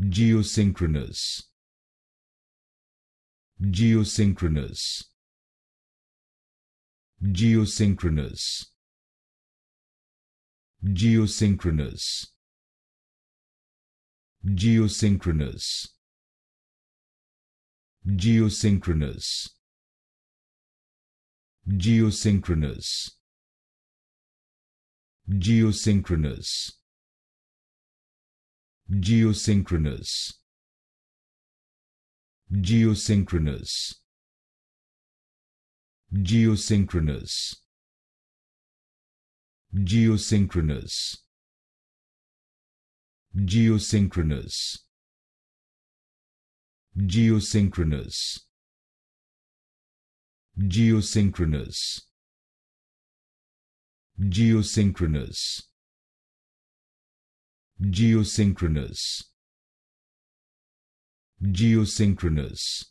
geosynchronous, geosynchronous, geosynchronous, geosynchronous, geosynchronous, geosynchronous, geosynchronous, geosynchronous, geosynchronous, geosynchronous, geosynchronous, geosynchronous, geosynchronous, geosynchronous, geosynchronous, geosynchronous, geosynchronous, geosynchronous,